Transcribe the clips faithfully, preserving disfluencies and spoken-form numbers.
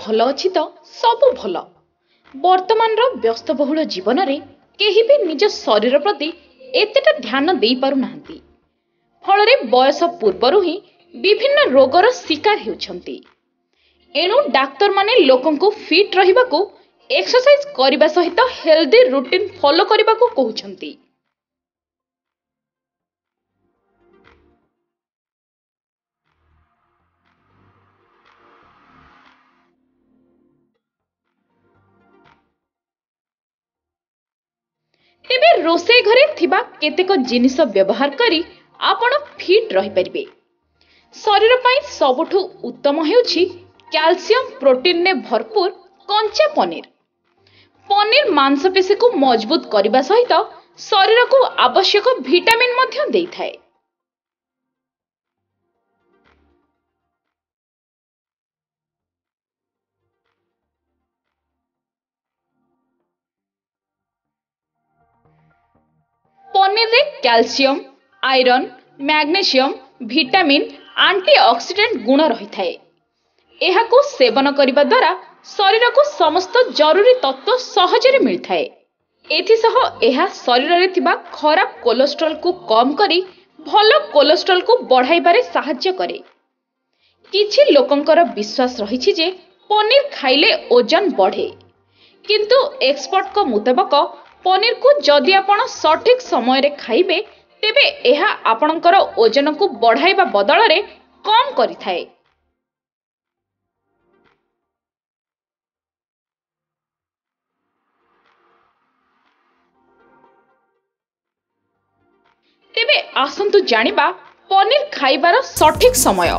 भल अच्छी तो सबू भल। बर्तमान व्यस्तबहुल जीवन में केही भी निज शरीर प्रति एतेटा ध्यान दे पारु नाहंती, फलरे बयस पूर्वरु ही विभिन्न रोगर शिकार हेउछंती। एणु डाक्टर माने लोकंकु फिट रहिबाकु एक्सरसाइज करिबा सहित हेल्दी रूटीन फॉलो करिबाकु कहउछंती। तेबे रोसे घरे थिबा केतेक जिनिस व्यवहार करी आपण फिट रहि परिबे। शरीर पई सबठु उत्तम हेउछि कैल्शियम प्रोटीन ने भरपूर कंचा पनीर। पनीर मांसपेशी को मजबूत करने सहित शरीर को आवश्यक विटामिन मध्य देइथाए। पनीर रे calcium, iron, magnesium, vitamin, antioxidant गुण रही थाए। एहा को सेवन करिबा द्वारा शरीर को समस्त जरूरी तत्व सहज रे मिल थाए। एथि सह एहा शरीर रे थिबा खराब कोलेस्ट्रॉल को कम करी भलो कोलेस्ट्रॉल को बढ़ाई बारे सहायता करे। किछि लोकंकर विश्वास रही छि जे पनीर खाइले ओजन बढ़े, किंतु एक्सपर्ट को मुताबिक पनीर को जदि आपण सठिक समय रे खाइबे तेबे एहा आपणकर ओजन को बढ़ाइबा बदल रे कम करि थाए। तेबे आसंतु जानिबा पनीर खाइबार सठिक समय।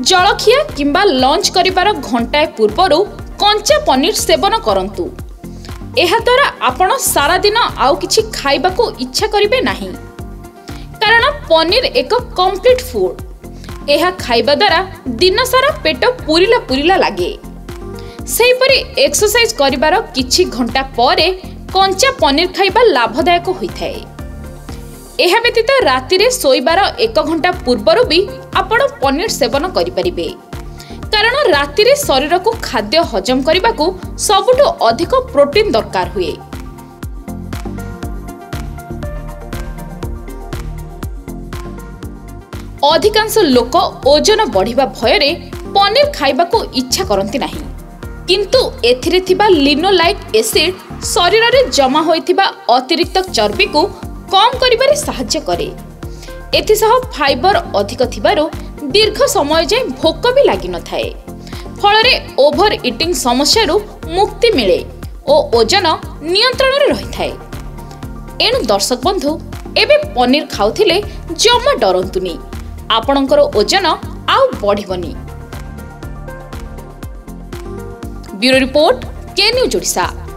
जलखिया किंबा लंच करिबार घंटाए पूर्वरु कंचा पनीर सेवन करंतु। एहा द्वारा आपण सारा दिन आउ किछि खाइबा को इच्छा करिबे नाही, कारण पनीर एक कंप्लीट फूड। एहा खाइबा द्वारा दिन सारा पेट पूरीला पूरीला लागे। सेहि परि एक्सरसाइज करिबार किछि घंटा परे कंचा पनीर खाइबा लाभदायक होइथाए। एहा व्यतीत राति रे सोइबार एक घंटा पूर्वरु भी आपण पनीर सेवन करिपरिबे, कारण राति रे शरीर को खाद्य हजम करने को सबुठु अधिक प्रोटीन दरकार हुए। अधिकांश लोक ओजन बढ़िबा भय रे पनीर खाइबा को इच्छा करंती नाही, किंतु एथिरे थिबा लिनोलाइक एसिड शरीर रे जमा होइथिबा अतिरिक्त चर्बी को कम करिबारे सहायता करे। एथि सह फाइबर अधिक थिबारो दीर्घ समय जाए भोक भी लगी न थाए, फलरे ओभर इटिंग समस्यारू मुक्ति मिले और ओजन नियंत्रण रही थाए। एणु दर्शक बंधु, एबे पनीर खाउथिले जम्मा डरंतुनी, आपणकर ओजन आउ बढ़िबनी। ब्यूरो रिपोर्ट के न्यूज ओडिशा।